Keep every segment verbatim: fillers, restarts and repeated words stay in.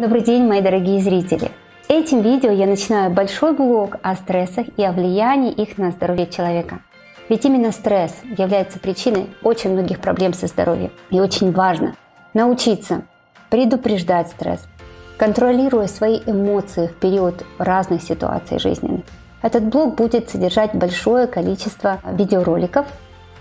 Добрый день, мои дорогие зрители! Этим видео я начинаю большой блог о стрессах и о влиянии их на здоровье человека. Ведь именно стресс является причиной очень многих проблем со здоровьем. И очень важно научиться предупреждать стресс, контролируя свои эмоции в период разных ситуаций жизненных. Этот блог будет содержать большое количество видеороликов.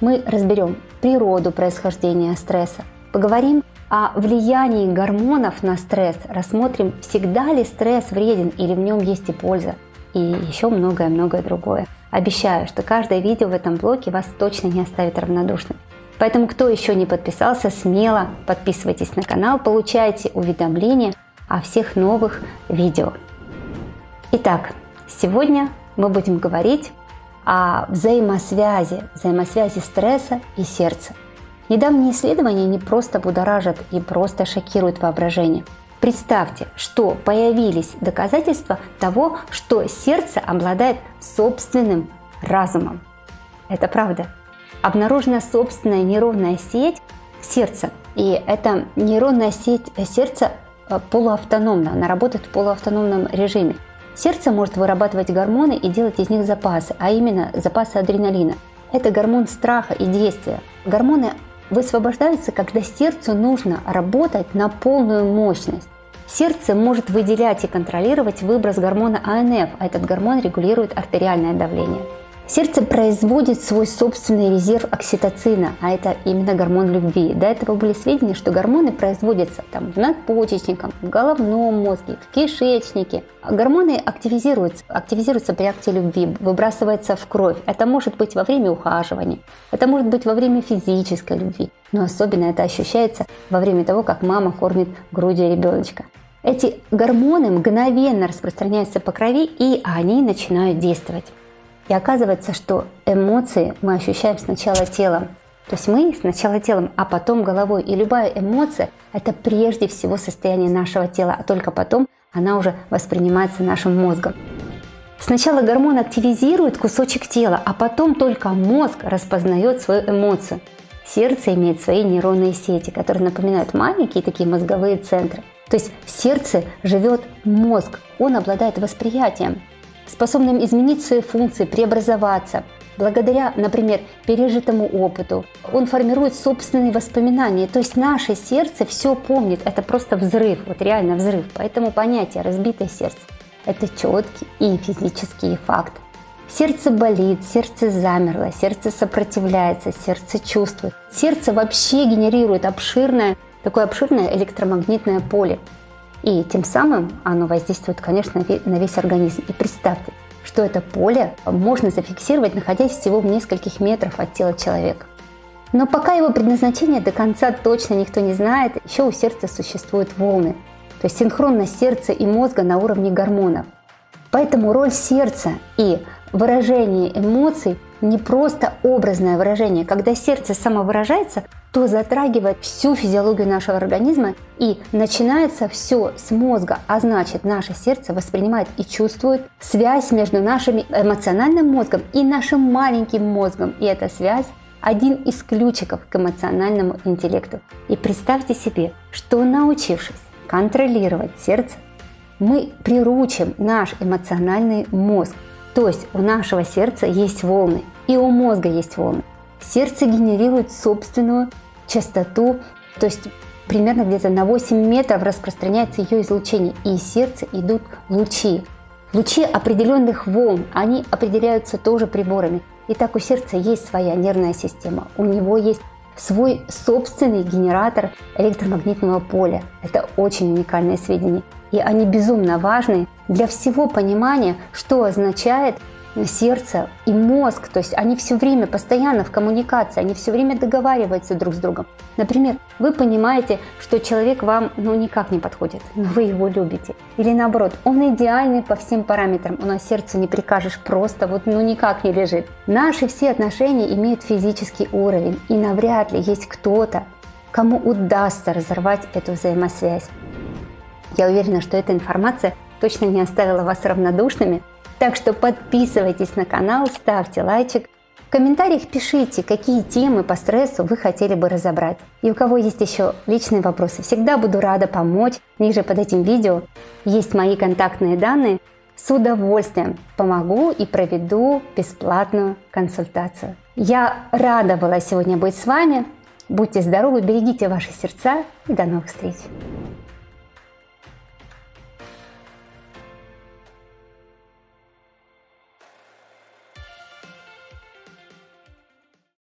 Мы разберем природу происхождения стресса, поговорим о влиянии гормонов на стресс, рассмотрим, всегда ли стресс вреден или в нем есть и польза, и еще многое-многое другое. Обещаю, что каждое видео в этом блоге вас точно не оставит равнодушным. Поэтому, кто еще не подписался, смело подписывайтесь на канал, получайте уведомления о всех новых видео. Итак, сегодня мы будем говорить о взаимосвязи, взаимосвязи стресса и сердца. Недавние исследования не просто будоражат и просто шокируют воображение. Представьте, что появились доказательства того, что сердце обладает собственным разумом. Это правда. Обнаружена собственная нейронная сеть сердца. И эта нейронная сеть сердца полуавтономна, она работает в полуавтономном режиме. Сердце может вырабатывать гормоны и делать из них запасы, а именно запасы адреналина. Это гормон страха и действия. Гормоны высвобождаются, когда сердцу нужно работать на полную мощность. Сердце может выделять и контролировать выброс гормона А Н Ф, а этот гормон регулирует артериальное давление. Сердце производит свой собственный резерв окситоцина, а это именно гормон любви. До этого были сведения, что гормоны производятся там, в надпочечниках, в головном мозге, в кишечнике. Гормоны активизируются, активизируются при акте любви, выбрасываются в кровь. Это может быть во время ухаживания, это может быть во время физической любви, но особенно это ощущается во время того, как мама кормит грудью ребеночка. Эти гормоны мгновенно распространяются по крови, и они начинают действовать. И оказывается, что эмоции мы ощущаем сначала телом. То есть мы сначала телом, а потом головой. И любая эмоция – это прежде всего состояние нашего тела, а только потом она уже воспринимается нашим мозгом. Сначала гормон активизирует кусочек тела, а потом только мозг распознает свою эмоцию. Сердце имеет свои нейронные сети, которые напоминают маленькие такие мозговые центры. То есть в сердце живет мозг, он обладает восприятием, способным изменить свои функции, преобразоваться. Благодаря, например, пережитому опыту он формирует собственные воспоминания. То есть наше сердце все помнит. Это просто взрыв, вот реально взрыв. Поэтому понятие «разбитое сердце» – это четкий и физический факт. Сердце болит, сердце замерло, сердце сопротивляется, сердце чувствует. Сердце вообще генерирует обширное, такое обширное электромагнитное поле. И тем самым оно воздействует, конечно, на весь организм. И представьте, что это поле можно зафиксировать, находясь всего в нескольких метрах от тела человека. Но пока его предназначение до конца точно никто не знает, еще у сердца существуют волны. То есть синхронность сердца и мозга на уровне гормонов. Поэтому роль сердца и выражение эмоций не просто образное выражение. Когда сердце самовыражается, то затрагивает всю физиологию нашего организма, и начинается все с мозга, а значит, наше сердце воспринимает и чувствует связь между нашим эмоциональным мозгом и нашим маленьким мозгом. И эта связь – один из ключиков к эмоциональному интеллекту. И представьте себе, что, научившись контролировать сердце, мы приручим наш эмоциональный мозг. То есть у нашего сердца есть волны, и у мозга есть волны. Сердце генерирует собственную частоту, то есть примерно где-то на восемь метров распространяется ее излучение, и из сердца идут лучи. Лучи определенных волн, они определяются тоже приборами. Итак, у сердца есть своя нервная система, у него есть свой собственный генератор электромагнитного поля. Это очень уникальные сведения, и они безумно важны для всего понимания, что означает сердце и мозг. То есть они все время постоянно в коммуникации, они все время договариваются друг с другом. Например, вы понимаете, что человек вам ну никак не подходит, но вы его любите. Или наоборот, он идеальный по всем параметрам, но сердцу не прикажешь, просто вот ну никак не лежит. Наши все отношения имеют физический уровень, и навряд ли есть кто-то, кому удастся разорвать эту взаимосвязь. Я уверена, что эта информация точно не оставила вас равнодушными. Так что подписывайтесь на канал, ставьте лайчик, В комментариях пишите, какие темы по стрессу вы хотели бы разобрать. И у кого есть еще личные вопросы, всегда буду рада помочь. Ниже под этим видео есть мои контактные данные. С удовольствием помогу и проведу бесплатную консультацию. Я рада была сегодня быть с вами. Будьте здоровы, берегите ваши сердца и до новых встреч!